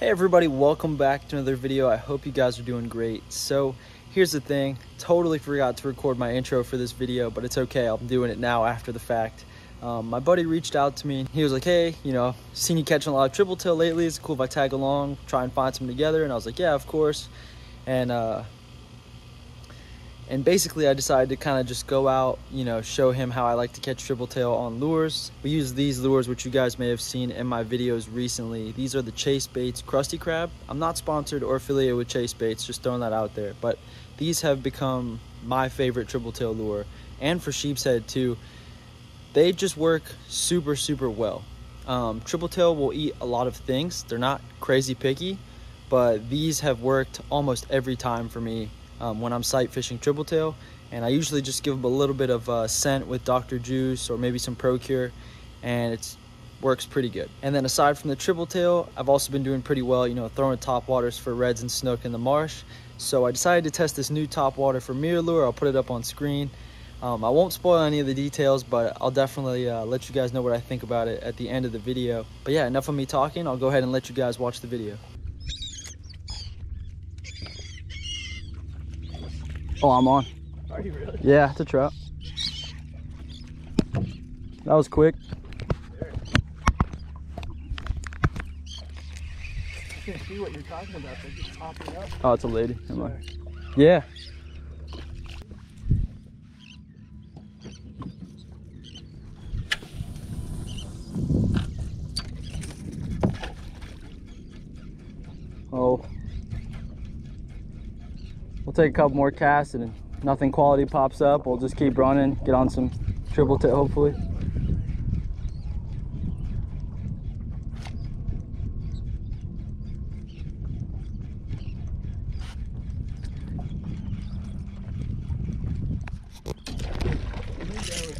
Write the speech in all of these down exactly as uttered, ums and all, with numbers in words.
Hey everybody, welcome back to another video. I hope you guys are doing great. So here's the thing, totally forgot to record my intro for this video, but it's okay, I'm doing it now after the fact. Um, my buddy reached out to me, he was like, hey, you know, seen you catching a lot of triple tail lately, it's cool if I tag along, try and find some together. And I was like, yeah, of course. And uh, and basically I decided to kind of just go out, you know, show him how I like to catch triple tail on lures. We use these lures, which you guys may have seen in my videos recently. These are the Chasebaits Crusty Crab. I'm not sponsored or affiliated with Chasebaits, just throwing that out there. But these have become my favorite triple tail lure, and for sheepshead too. They just work super, super well. Um, triple tail will eat a lot of things. They're not crazy picky, but these have worked almost every time for me. Um, when I'm sight fishing triple tail, and I usually just give them a little bit of uh, scent with Doctor Juice or maybe some Procure, and it works pretty good. And then aside from the triple tail, I've also been doing pretty well, you know, throwing top waters for reds and snook in the marsh. So I decided to test this new top water for MirrOlure. I'll put it up on screen. Um, I won't spoil any of the details, but I'll definitely uh, let you guys know what I think about it at the end of the video. But yeah, enough of me talking. I'll go ahead and let you guys watch the video. Oh, I'm on. Are you really? Yeah, it's a trout. That was quick. I can't see what you're talking about. They're just popping up. Oh, it's a lady. Am I? Yeah. Oh. We'll take a couple more casts, and if nothing quality pops up, we'll just keep running, get on some triple tail hopefully.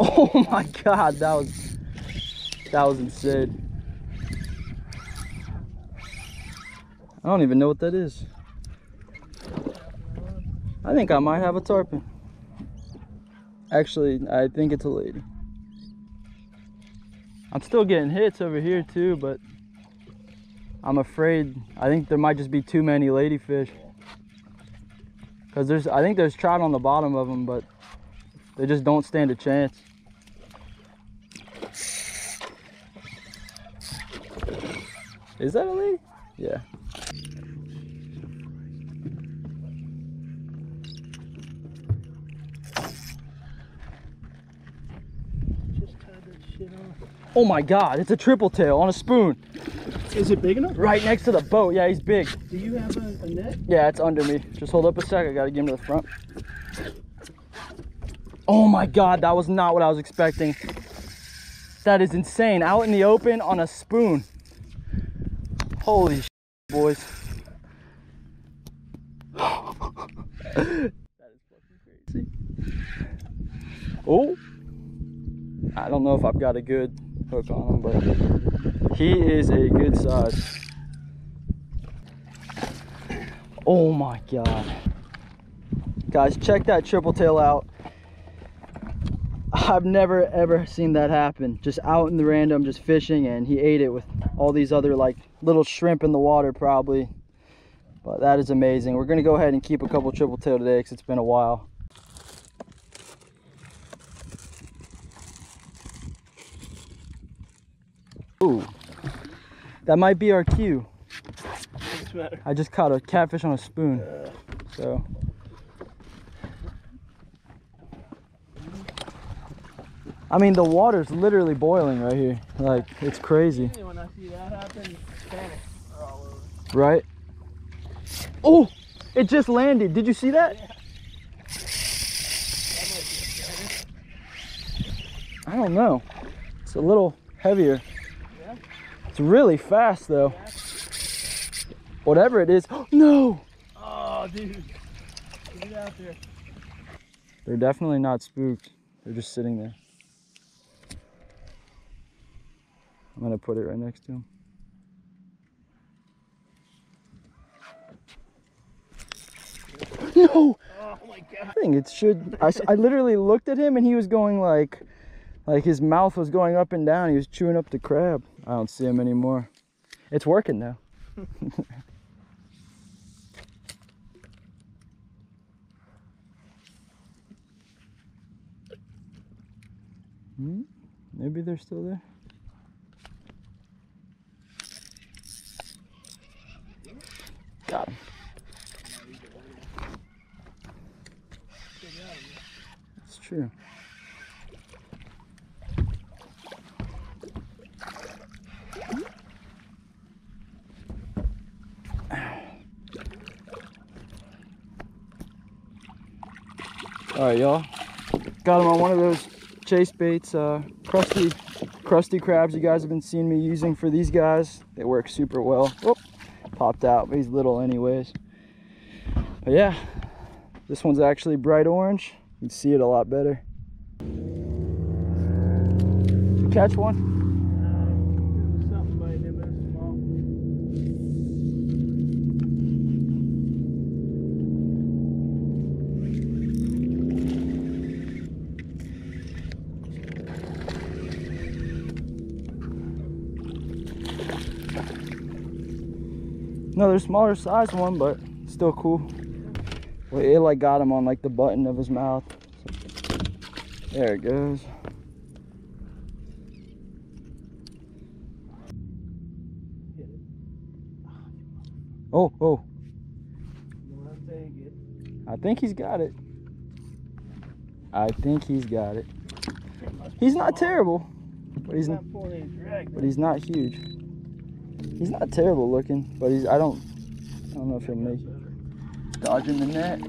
Oh my god, that was that was insane. I don't even know what that is. I think I might have a tarpon. Actually, I think it's a lady. I'm still getting hits over here too, but I'm afraid, I think there might just be too many lady fish. Cause there's, I think there's trout on the bottom of them, but they just don't stand a chance. Is that a lady? Yeah. Oh my god, it's a triple tail on a spoon. Is it big enough? Right next to the boat. Yeah, he's big. Do you have a, a net? Yeah, it's under me. Just hold up a sec. I gotta get him to the front. Oh my god, that was not what I was expecting. That is insane. Out in the open on a spoon. Holy shit, boys. That is fucking crazy. Oh. I don't know if I've got a good hook on him, but he is a good size. Oh my god. Guys, check that triple tail out. I've never ever seen that happen. Just out in the random, just fishing, and he ate it with all these other like little shrimp in the water probably. But that is amazing. We're gonna go ahead and keep a couple triple tail today because it's been a while. Ooh, that might be our cue. I just caught a catfish on a spoon. Yeah. So. I mean, the water's literally boiling right here. Like, it's crazy. When I see that happen, panic are all over. Right? Oh, it just landed. Did you see that? Yeah. That might be a I don't know. It's a little heavier. It's really fast though. Whatever it is. No! Oh, dude. Get it out there. They're definitely not spooked. They're just sitting there. I'm going to put it right next to him. No! Oh my god. I think it should. I, I literally looked at him and he was going like. Like his mouth was going up and down. He was chewing up the crab. I don't see him anymore. It's working though. Hmm? Maybe they're still there. Got him. That's true. Alright, y'all. Got him on one of those Chasebaits uh, crusty, crusty crabs you guys have been seeing me using for these guys. They work super well. Oh, popped out, but he's little anyways. But yeah, this one's actually bright orange. You can see it a lot better. Did you catch one? Another smaller size one, but still cool. Well, it like got him on like the button of his mouth. So, there it goes. Oh, oh. I think he's got it. I think he's got it. He's not terrible, but he's not, but he's not huge. He's not terrible looking, but he's I don't I don't know if he'll make it. Dodging the net.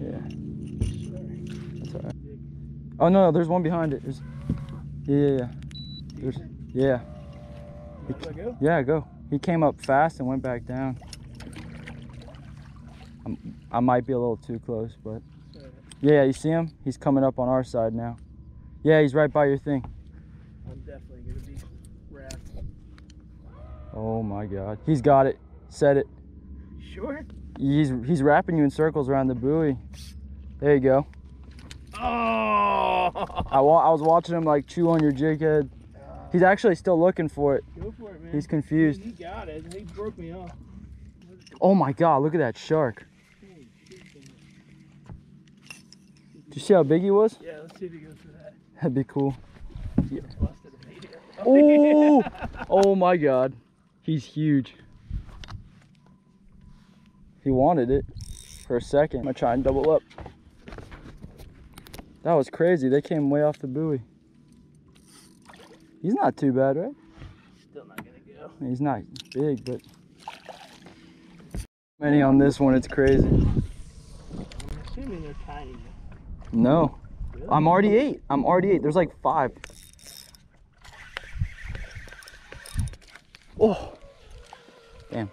Yeah. That's alright. Oh no, no, there's one behind it. There's, yeah, yeah, there's, yeah. He, yeah, go. He came up fast and went back down. I'm, I might be a little too close, but. Yeah, you see him? He's coming up on our side now. Yeah, he's right by your thing. I'm definitely gonna be wrapped. Oh my God, he's got it. Said it. Sure. He's he's wrapping you in circles around the buoy. There you go. Oh! I wa I was watching him like chew on your jig head. Uh, he's actually still looking for it. Go for it, man. He's confused. He got it. He broke me off. Oh my God! Look at that shark. You see how big he was? Yeah, let's see if he goes for that. That'd be cool. Yeah. Oh, oh my God. He's huge. He wanted it for a second. I'm gonna try and double up. That was crazy. They came way off the buoy. He's not too bad, right? Still not gonna go. He's not big, but many on this one, it's crazy. I'm assuming they're tiny. No, really? I'm already eight. I'm already eight. There's like five. Oh, damn.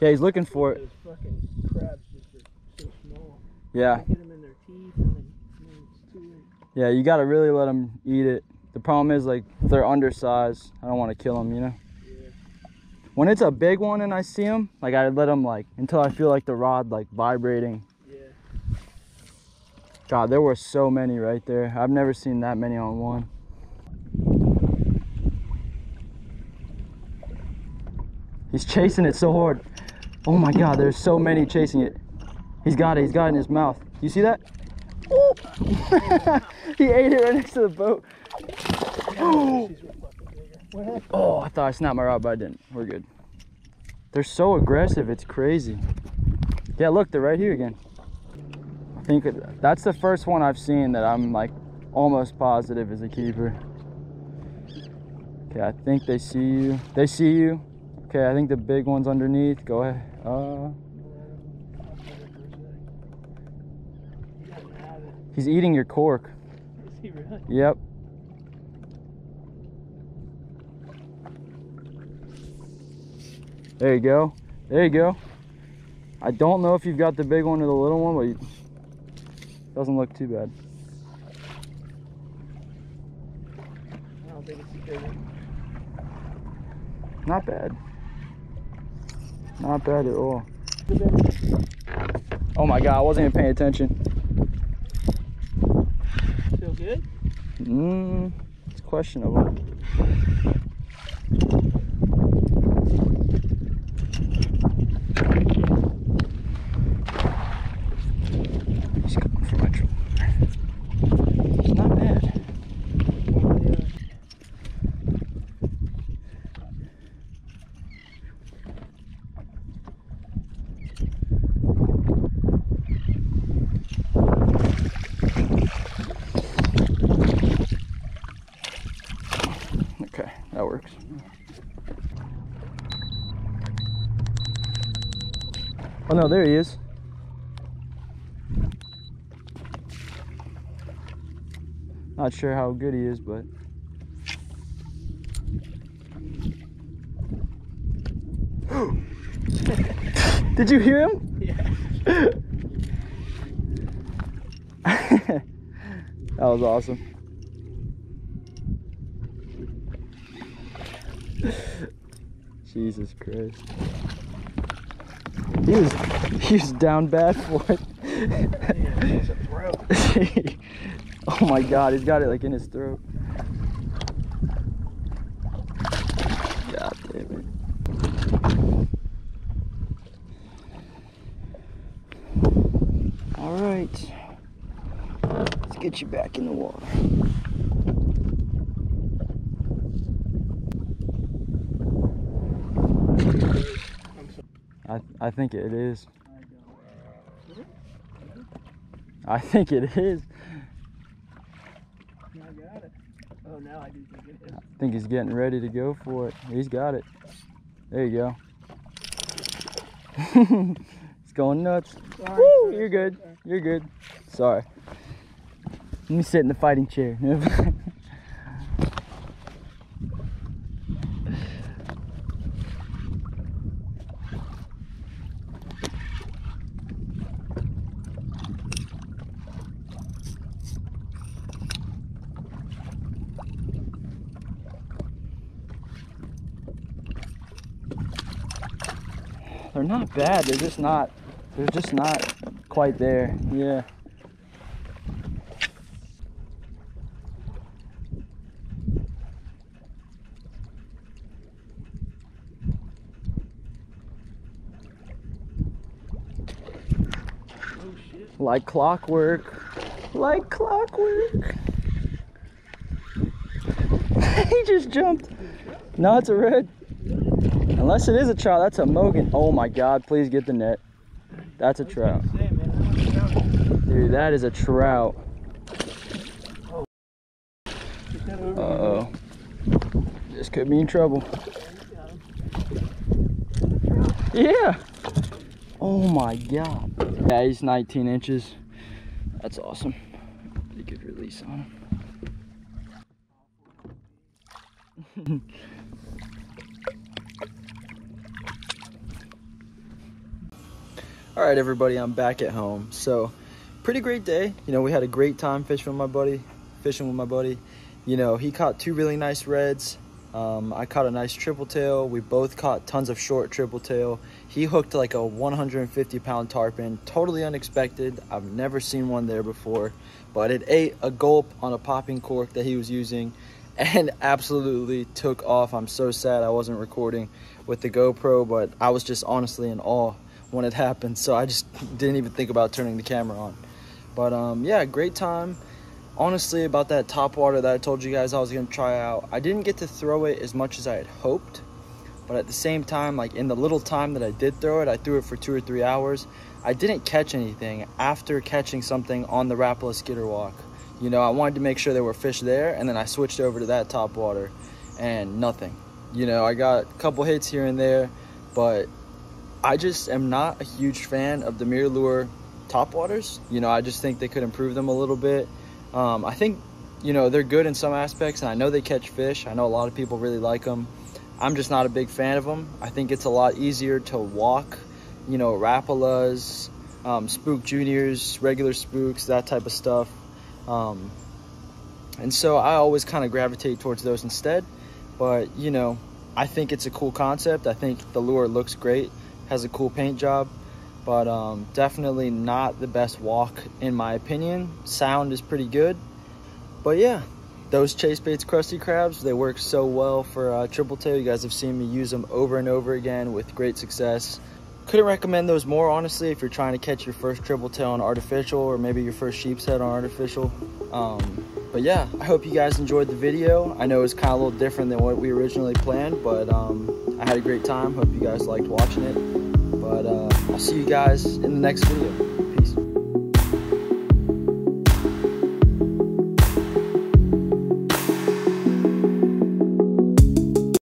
Yeah, he's looking for it. Those fucking crabs just are so small. Yeah. Get them in their teeth and then, man, it's too late. Yeah, you gotta really let them eat it. The problem is like they're undersized. I don't want to kill them, you know. Yeah. When it's a big one and I see them, like I let them like until I feel like the rod like vibrating. God, there were so many right there. I've never seen that many on one. He's chasing it so hard. Oh my God, there's so many chasing it. He's got it, he's got it in his mouth. You see that? He ate it right next to the boat. Oh, I thought I snapped my rod, but I didn't. We're good. They're so aggressive, it's crazy. Yeah, look, they're right here again. I think it, that's the first one I've seen that I'm like almost positive is a keeper. Okay, I think they see you. They see you. Okay, I think the big one's underneath. Go ahead. Uh, he's eating your cork. Is he really? Yep. There you go. There you go. I don't know if you've got the big one or the little one, but you, doesn't look too bad. I don't think it's a good one. Not bad. Not bad at all. Oh my God, I wasn't even paying attention. Feel good? Mm, it's questionable. He's going for my trip. It's not bad. Okay, that works. Oh no, there he is. Not sure how good he is, but did you hear him? Yeah. That was awesome. Jesus Christ. He was, he was down bad for it. Yeah, oh my God, he's got it like in his throat. God damn it. All right, let's get you back in the water. I, I think it is. I think it is. I got it. Oh, now I do think it is. I think he's getting ready to go for it. He's got it. There you go. It's going nuts. Sorry. Woo, you're good. You're good. Sorry. Let me sit in the fighting chair. They're not bad, they're just not, they're just not quite there, yeah. Oh, shit. Like clockwork, like clockwork. He just jumped. No, it's a red. Unless it is a trout, that's a Mogan. Oh my God, please get the net. That's a trout. Dude, that is a trout. Uh-oh. This could be in trouble. Yeah. Oh my God. Yeah, he's nineteen inches. That's awesome. Pretty good release on him. All right, everybody, I'm back at home. So, pretty great day. You know, we had a great time fishing with my buddy. Fishing with my buddy. You know, he caught two really nice reds. Um, I caught a nice triple tail. We both caught tons of short triple tail. He hooked like a one hundred fifty pound tarpon, totally unexpected. I've never seen one there before, but it ate a gulp on a popping cork that he was using and absolutely took off. I'm so sad I wasn't recording with the GoPro, but I was just honestly in awe when it happened, so I just didn't even think about turning the camera on. But um yeah, great time. Honestly, about that top water that I told you guys I was gonna try out, I didn't get to throw it as much as I had hoped, but at the same time, like in the little time that I did throw it, I threw it for two or three hours. I didn't catch anything after catching something on the Rapala Skitter Walk. You know, I wanted to make sure there were fish there, and then I switched over to that top water and nothing. You know, I got a couple hits here and there, but I just am not a huge fan of the MirrOlure topwaters. You know, I just think they could improve them a little bit. Um, I think, you know, they're good in some aspects, and I know they catch fish. I know a lot of people really like them. I'm just not a big fan of them. I think it's a lot easier to walk, you know, Rapalas, um, Spook Juniors, regular Spooks, that type of stuff. Um, and so I always kind of gravitate towards those instead. But, you know, I think it's a cool concept. I think the lure looks great. Has a cool paint job, but um, definitely not the best walk in my opinion. Sound is pretty good, but yeah, Those Chasebaits Crusty Crabs, they work so well for uh, Triple Tail. You guys have seen me use them over and over again with great success. Couldn't recommend those more, honestly, if you're trying to catch your first Triple Tail on artificial, or maybe your first Sheepshead on artificial. Um, but yeah, I hope you guys enjoyed the video. I know it's kind of a little different than what we originally planned, but um, I had a great time. Hope you guys liked watching it. But uh, I'll see you guys in the next video. Peace.